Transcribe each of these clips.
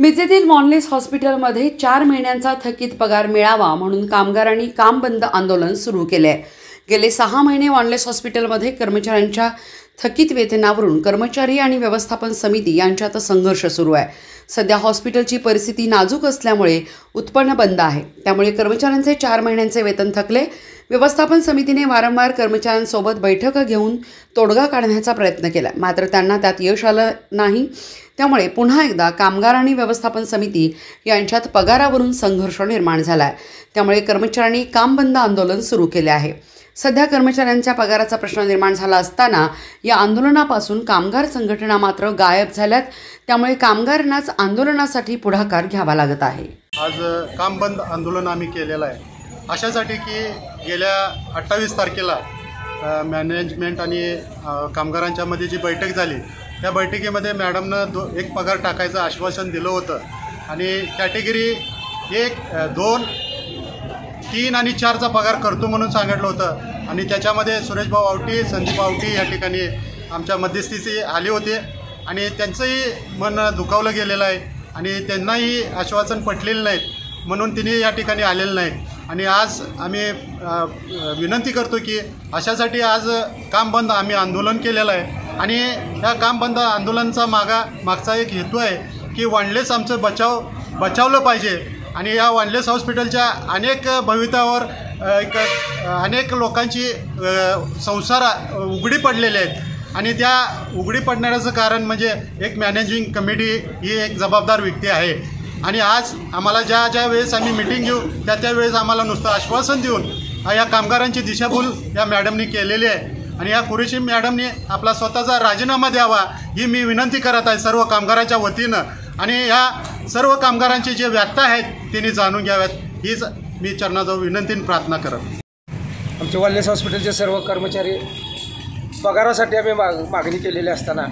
मिरजेतील वाँनलेस हॉस्पिटलमध्ये 4 महिन्यांचा थकीत पगार मिळावा म्हणून कामगारांनी काम बंद आंदोलन सुरू केले। गेले 6 महिने वाँनलेस हॉस्पिटलमध्ये कर्मचाऱ्यांच्या थकीत वेतनावरून कर्मचारी आणि व्यवस्थापन समिती यांच्यात संघर्ष सुरू आहे। सध्या हॉस्पिटलची परिस्थिती नाजूक असल्यामुळे उत्पन्न बंद आहे। त्यामुळे कर्मचाऱ्यांचे 4 महिन्यांचे वेतन थकले। व्यवस्थापन समितीने वारंवार कर्मचाऱ्यांसोबत बैठक घेऊन तोडगा काढण्याचा प्रयत्न केला, मात्र त्यांना त्यात यश आले नाही। त्यामुळे पुन्हा एकदा कामगार आणि व्यवस्थापन समिती यांच्यात पगारावरून संघर्ष निर्माण झाला आहे। त्यामुळे कर्मचाऱ्यांनी काम बंद आंदोलन सुरू केले आहे। सध्या कर्मचाऱ्यांच्या पगाराचा प्रश्न निर्माण झाला असताना या आंदोलनापासून कामगार संघटना मात्र गायब झाल्यात। त्यामुळे कामगारांनाच आंदोलनासाठी पुढाकार घ्यावा लागत आहे। आज काम बंद आंदोलन आम्ही केलेला आहे अशासाठी की गेल्या 28 तारखेला मॅनेजमेंट आणि कामगारांच्या मध्ये जी बैठक झाली त्या बैठकीमध्ये मॅडमनं एक पगार टाकायचं आश्वासन दिलं होतं आणि कॅटेगरी 1, 2, 3 आणि 4चा पगार करतो म्हणून सांगितलं होतं आणि त्याच्यामध्ये सुरेशभाऊ आवटी, संदीप आवटी या ठिकाणी आमच्या मध्यस्थीशी आले होते आणि त्यांचंही मन दुखावलं गेलेलं आहे आणि त्यांनाही आश्वासन पटलेलं नाहीत म्हणून तिने या ठिकाणी आलेलं नाहीत। आणि आज आम्ही विनंती करतो की अशासाठी आज काम बंद आम्ही आंदोलन केलेलं आहे आणि या काम बंद आंदोलनाचा मागचा एक हेतू आहे की वाँनलेस आमचं बचावलं पाहिजे आणि या वाँनलेस हॉस्पिटलच्या अनेक भवितावर अनेक लोकांची संसार उघडी पडलेले आहेत आणि त्या उघडी पडण्याचं कारण म्हणजे एक मॅनेजिंग कमिटी ही एक जबाबदार व्यक्ती आहे आणि आज आम्हाला ज्या ज्या वेळेस आम्ही मीटिंग घेऊ त्या त्या वेळेस आम्हाला नुसतं आश्वासन देऊन या कामगारांची दिशाभूल या मॅडमनी केलेली आहे आणि या कुरेशी मॅडमने आपला स्वतःचा राजीनामा द्यावा ही मी विनंती करत आहे सर्व कामगारांच्या वतीनं आणि ह्या सर्व कामगारांची जे व्यथा आहेत त्यांनी जाणून घ्याव्यात हीच मी चरणाजवळ विनंतीने प्रार्थना करत। आमचे वाँनलेस हॉस्पिटलचे सर्व कर्मचारी पगारासाठी आम्ही मागणी केलेली असताना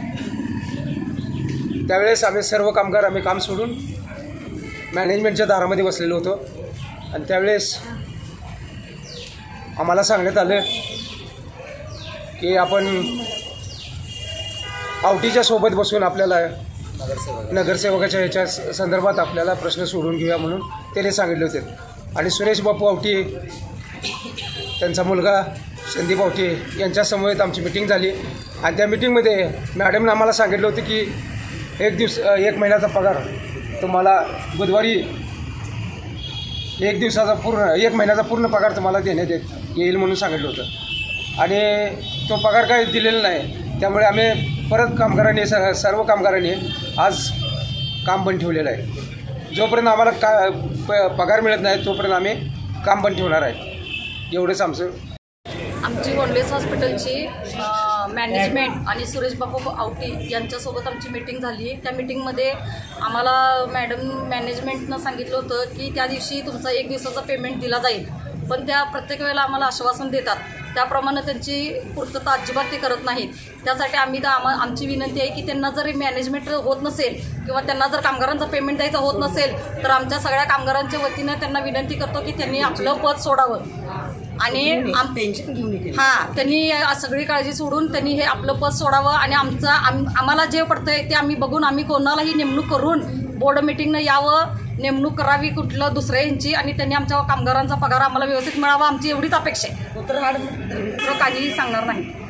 त्यावेळेस आम्ही सर्व कामगार आम्ही काम सोडून मॅनेजमेंटच्या दारामध्ये बसलेलो होतो आणि त्यावेळेस आम्हाला सांगण्यात आलं की आपण आवटीच्या सोबत बसून आपल्याला नगरसेवकाच्या याच्या संदर्भात आपल्याला प्रश्न सोडून घेऊया म्हणून त्याने सांगितले होते आणि सुरेश बापू आवटी, त्यांचा मुलगा संदीप आवटी यांच्यासमवेत आमची मीटिंग झाली आणि त्या मीटिंगमध्ये मॅडमनं आम्हाला सांगितलं होतं की 1 महिन्याचा पगार तुम्हाला बुधवारी 1 महिन्याचा पूर्ण पगार तुम्हाला देण्यात येईल म्हणून सांगितलं होतं आणि तो पगार काही दिलेला नाही। त्यामुळे आम्ही परत कामगारांनी सर्व कामगारांनी आज काम बंद ठेवलेलं आहे। जोपर्यंत आम्हाला पगार मिळत नाही तोपर्यंत आम्ही काम बंद ठेवणार आहे एवढंच आमचं। आमची वाँनलेस हॉस्पिटलची मॅनेजमेंट आणि सुरेश बापू आवटी यांच्यासोबत आमची मीटिंग झाली। त्या मीटिंगमध्ये आम्हाला मॅनेजमेंटनं सांगितलं होतं की त्या दिवशी तुमचा 1 दिवसाचा पेमेंट दिला जाईल, पण त्या प्रत्येक वेळेला आम्हाला आश्वासन देतात त्याप्रमाणे त्यांची पूर्तता अजिबात ते करत नाहीत। त्यासाठी आमची विनंती आहे की त्यांना जर मॅनेजमेंट होत नसेल किंवा त्यांना जर कामगारांचं पेमेंट द्यायचं होत नसेल तर आमच्या सगळ्या कामगारांच्या वतीनं त्यांना विनंती करतो की त्यांनी आपलं पद सोडावं आणि पेन्शन घेऊन त्यांनी सगळी काळजी सोडून त्यांनी हे आपलं पद सोडावं आणि आम्हाला जे पडतंय ते आम्ही बघून आम्ही कोणालाही नेमणूक करून बोर्ड मीटिंगनं यावं, नेमणूक करावी कुठलं दुसऱ्या यांची आणि त्यांनी आमच्या कामगारांचा पगार आम्हाला व्यवस्थित मिळावा, आमची एवढीच अपेक्षा आहे। तर काही सांगणार नाही।